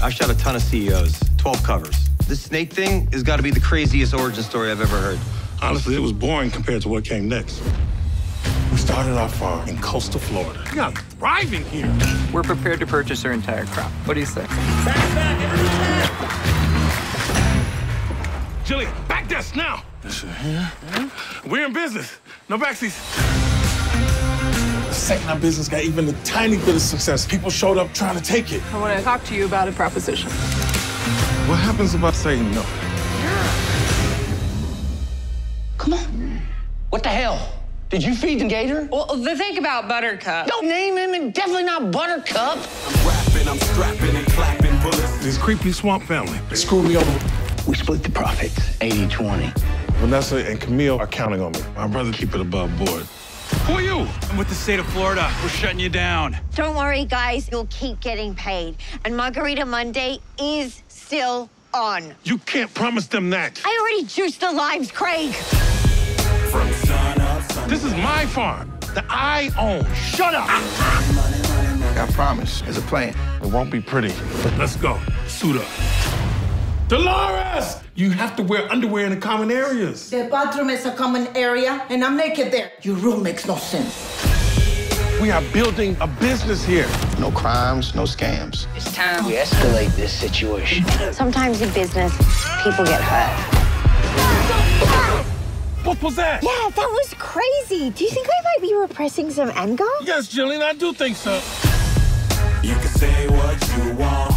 I've shot a ton of CEOs, 12 covers. This snake thing has got to be the craziest origin story I've ever heard. Honestly, it was boring compared to what came next. We started our farm in coastal Florida. We are thriving here. We're prepared to purchase her entire crop. What do you say? Back. Jillian, back desk now. This is here? Yeah. We're in business. No backseats. The second our business got even a tiny bit of success, people showed up trying to take it. I want to talk to you about a proposition. What happens if I say no? Come on. What the hell? Did you feed the gator? Well, the thing about Buttercup. Don't name him, and definitely not Buttercup. I'm rapping, I'm strapping, and clapping bullets. This creepy swamp family. They screwed me over. We split the profits, 80-20. Vanessa and Camille are counting on me. I'd rather keep it above board. Who are you? I'm with the state of Florida. We're shutting you down. Don't worry, guys. You'll keep getting paid. And Margarita Monday is still on. You can't promise them that. I already juiced the limes, Craig. From sun up, sun this is my farm that I own. Shut up. I promise. There's a plan. It won't be pretty. Let's go. Suit up. Dolores! You have to wear underwear in the common areas. The bathroom is a common area, and I'm naked there. Your rule makes no sense. We are building a business here. No crimes, no scams. It's time we escalate this situation. Sometimes in business, people get hurt. What was that? Yeah, that was crazy. Do you think I might be repressing some anger? Yes, Jillian, I do think so. You can say what you want.